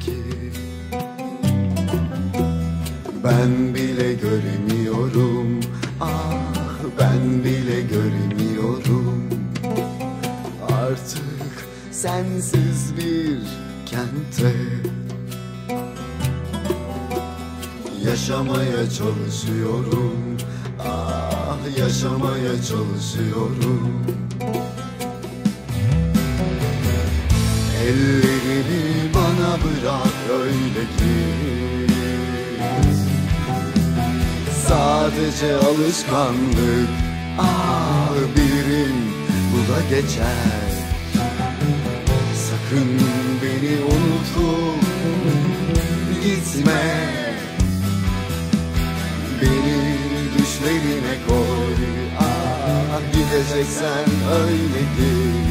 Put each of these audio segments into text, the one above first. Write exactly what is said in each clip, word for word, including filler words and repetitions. sanki. Ben bile göremiyorum, ah ben bile göremiyorum. Artık sensiz bir kentte yaşamaya çalışıyorum, ah yaşamaya çalışıyorum. Ellerini bana bırak, öyle git. Sadece alışkanlık, ah birim bu da geçer. Sakın beni unutup gitme, beni düşlerine koy, ah gideceksen öyle git.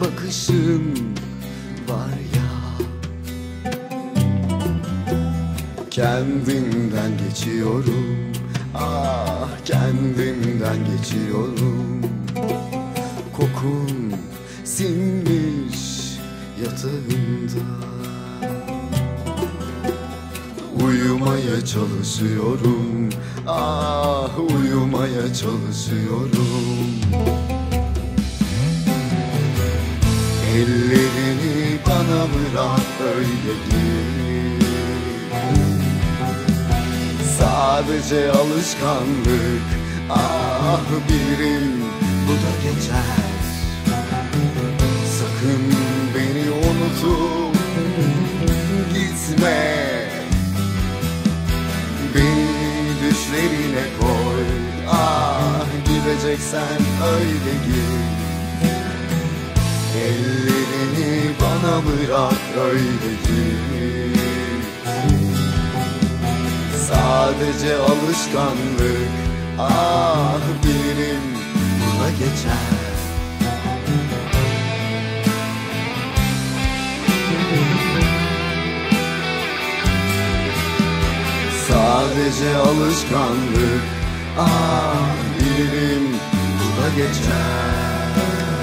Bakışın var ya, kendimden geçiyorum, ah kendimden geçiyorum. Kokun sinmiş yatağımda, uyumaya çalışıyorum, ah uyumaya çalışıyorum. Ellerini bana bırak, öyle git. Sadece alışkanlık, ah birim bu da geçer. Sakın beni unutup gitme, beni düşlerine koy, ah gideceksen öyle git. Ellerini bana bırak, öyle git. Sadece alışkanlık, ah birim buna geçer. Sadece alışkanlık, ah birim buna geçer.